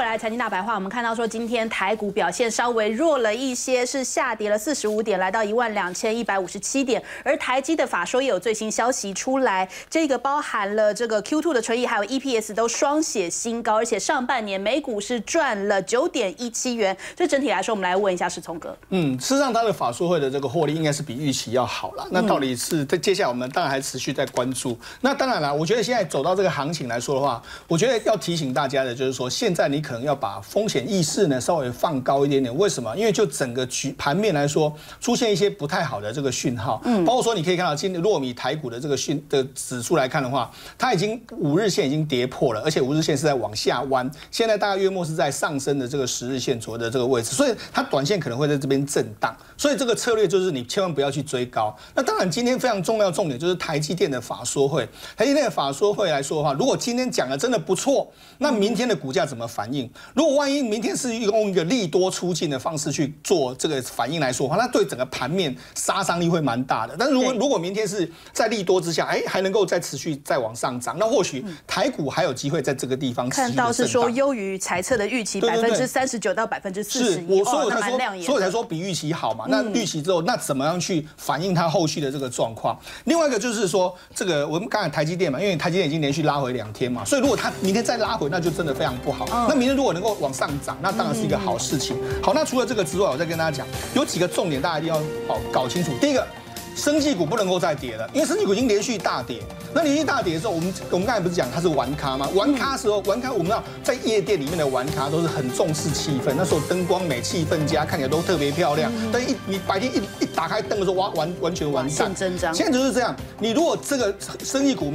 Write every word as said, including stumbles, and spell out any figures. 回来，财经大白话，我们看到说今天台股表现稍微弱了一些，是下跌了四十五点，来到一万两千一百五十七点。而台积的法说也有最新消息出来，这个包含了这个 Q 二 的纯益还有 E P S 都双写新高，而且上半年每股是赚了九点一七元。所以整体来说，我们来问一下世聪哥。嗯，事实上它的法说会的这个获利应该是比预期要好了。那到底是在接下来我们当然还持续在关注。那当然啦，我觉得现在走到这个行情来说的话，我觉得要提醒大家的就是说现在。你可能要把风险意识呢稍微放高一点点，为什么？因为就整个局盘面来说，出现一些不太好的这个讯号，嗯，包括说你可以看到今天糯米台股的这个讯的指数来看的话，它已经五日线已经跌破了，而且五日线是在往下弯，现在大概约莫是在上升的这个十日线左右的这个位置，所以它短线可能会在这边震荡，所以这个策略就是你千万不要去追高。那当然，今天非常重要重点就是台积电的法说会，台积电的法说会来说的话，如果今天讲的真的不错，那明天的股价怎么反应？如果万一明天是用一个利多出尽的方式去做这个反应来说的话，那对整个盘面杀伤力会蛮大的。但是如果如果明天是在利多之下，哎，还能够再持续再往上涨，那或许台股还有机会在这个地方看到是说优于财测的预期百分之三十九到百分之四十一，所以才说所以才说比预期好嘛。那预期之后，那怎么样去反映它后续的这个状况？另外一个就是说，这个我们刚才台积电嘛，因为台积电已经连续拉回两天嘛，所以如果它明天再拉回，那就真的非常不好。那明天如果能够往上涨，那当然是一个好事情。好，那除了这个之外，我再跟大家讲，有几个重点大家一定要搞清楚。第一个，生技股不能够再跌了，因为生技股已经连续大跌。那连续大跌的时候，我们我们刚才不是讲它是玩咖吗？玩咖的时候，玩咖我们知道在夜店里面的玩咖都是很重视气氛，那时候灯光美、气氛佳，看起来都特别漂亮。但一你白天一一打开灯的时候，完完完全完蛋。现在就是这样，你如果这个生技股。